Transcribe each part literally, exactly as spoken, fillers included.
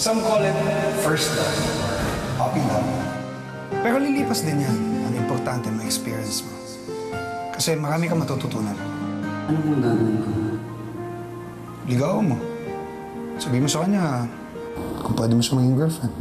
Some call it first love or puppy love. Pero lilipas din yan. Ang importante ang experience mo. Kasi marami kang matututunan. Ano mong gagawin ko? Ligaw mo. Sabihin mo sa kanya kung pwede mo siya maging girlfriend.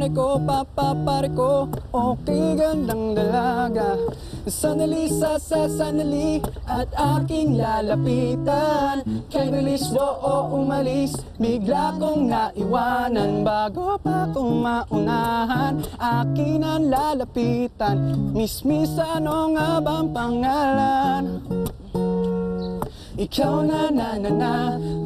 Pare ko, papa, pare ko, okay, gandang dalaga. Sanali, sasa, sanali, at aking lalapitan. Kay bilis, oo, umalis, bigla kong naiwanan. Bago pa kong maunahan, akin ang lalapitan. Miss-miss, ano nga bang pangalan? Ikaw na na na na,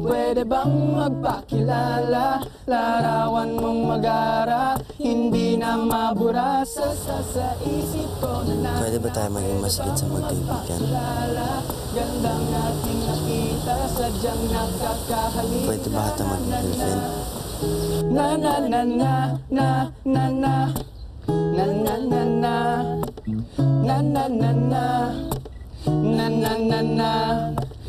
pwede bang magpakilala? Larawan mong mag-ara, hindi na mabura. Sa sa sa isip ko na na. Pwede ba tayo maging masigit sa magkaibigan? Gandang ating nakita, sadyang nakakahalita. Pwede ba kita mag-girlfriend? Na na na na na na na na na na na na na na na na na na na. Na na na na na